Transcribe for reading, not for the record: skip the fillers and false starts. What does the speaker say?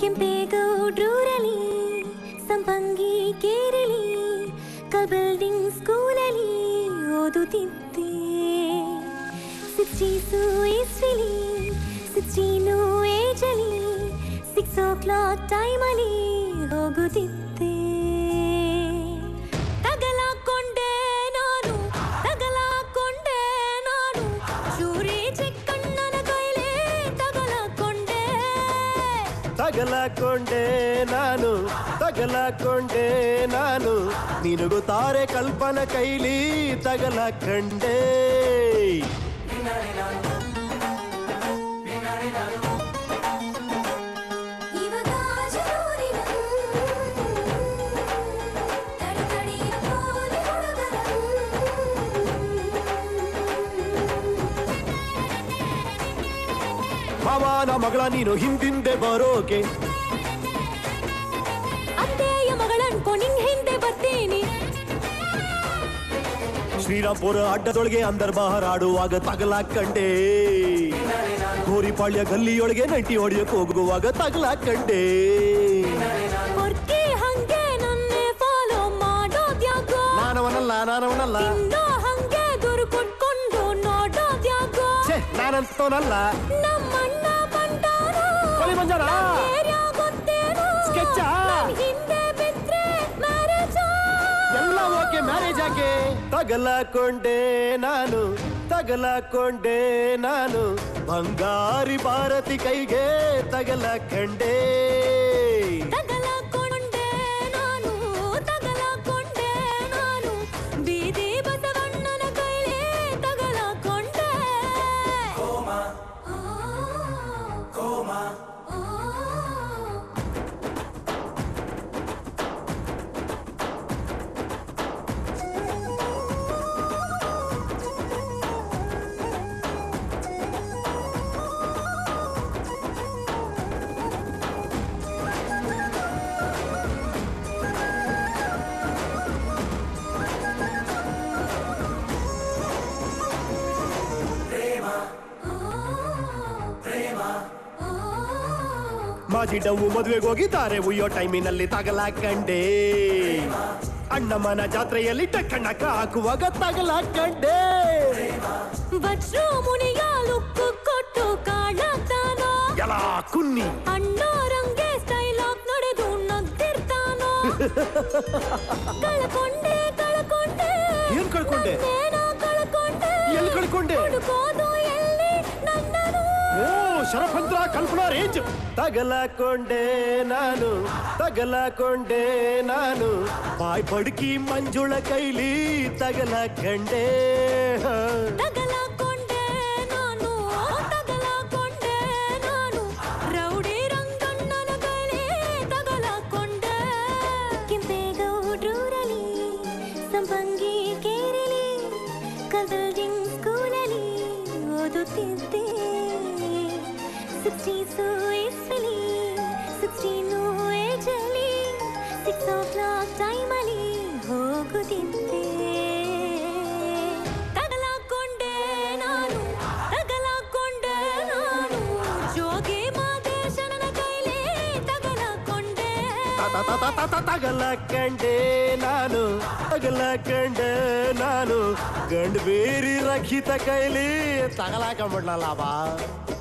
केंपेगौड्रुअली संपंगी केरली कबल्डिंग स्कूलली ओदुत्तिद्दे 62 ಇಸ್ವಿಲಿ 16 ಏಜ್ ಅಲ್ಲಿ 6 o'clock ಟೈಮ್ ಅಲ್ಲಿ ಹೋಗುತ್ತಿದ್ದೆ ತಗಲಾಕೊಂಡೆ ನಾನು ಸೂರಿ ಚಿಕ್ಕಣ್ಣನ ಕೈಲೇ ತಗಲಾಕೊಂಡೆ ನಾನು ನಿನಗೂ ತಾರೆ ಕಲ್ಪನ ಕೈಲಿ ತಗಲಾಕೊಂಡೆ ಮಾವನ ಮಗಳ ನೀನು ಹಿಂದಿಂದೆ ಬರೋಕೆ ಅತ್ತೆಯ ಮಗಳನ್ಕೋ ನಿನ್ ಹಿಂದೆ ಬರ್ತೀನಿ ಶ್ರೀರಾಂಪುರ ಅಡ್ಡದೊಳಗೆ ಅಂದರ್ ಬಹರ್ ಆಡುವಾಗ ತಗಲಾಕೊಂಡೆ ಗೋರಿಪಾಳ್ಯ ಗಲ್ಲಿಯೊಳಗೆ ನೈಟಿ ಹೊಡೆಯಕ್ಕೆ ಹೋಗುವಾಗ ತಗಲಾಕೊಂಡೆ ನಾನವನಲ್ಲ ನಾನಂತವನಲ್ಲ तगलाकोंडे नानु बंगारी भारती कैगे तगलाकोंडे ಮಾಜಿಡವು ಮದುವೆಗೆ ಹೋಗಿ ತಾರೆ ಉಯ್ಯೋ ಟೈಮಿನಲ್ಲಿ ತಗಲಾಕೊಂಡೆ ಅಣ್ಣಮ್ಮನ ಜಾತ್ರೆಯಲ್ಲಿ ಟಕ್ಕಣಕ ಹಾಕುವಾಗ ತಗಲಾಕೊಂಡೆ ಬಚ್ಚು ಮುನಿಯ ಲುಕ್ ಕೊಟ್ಟು ಕಾಣತಾನೋ ಯಲಾ ಕುನ್ನಿ ಅಣ್ಣರಂಗೆ ಸ್ಟೈಲ್ ಆಗಿ ನಡೆದು ನಗ್ತಿರ್ತಾನೋ ಕಳ್ಕೊಂಡೆ ಏನು ಕಳ್ಕೊಂಡೆ ಎಲ್ಲಿ ಕಳ್ಕೊಂಡೆ शरफंद्र कल्पना रेंज तगलाकोंडे नानु बाय बड़की मंजुळ कैली तगलाकोंडे रौडी रंगण्णन कैली तगलाकोंडे केंपेगौड्रुअली संपंगी केरली कबल्डिंग स्कूलली ओदुत्तिद्दे 6 o'clock time ali hoguditte ತಗಲಾಕೊಂಡೆ ನಾನು ಜೋಗಿ ಮಾದೇಶನ ಕೈಲೇ ತಗಲಾಕೊಂಡೆ ತಗಲಾಕೊಂಡೆ ನಾನು ಗಂಡ ಬೇರಿ ರಕ್ಷಿತ ಕೈಲೇ ತಗಲಾಕೊಂಡ್ಬಿಡ್ನಲ್ಲ ಬಾ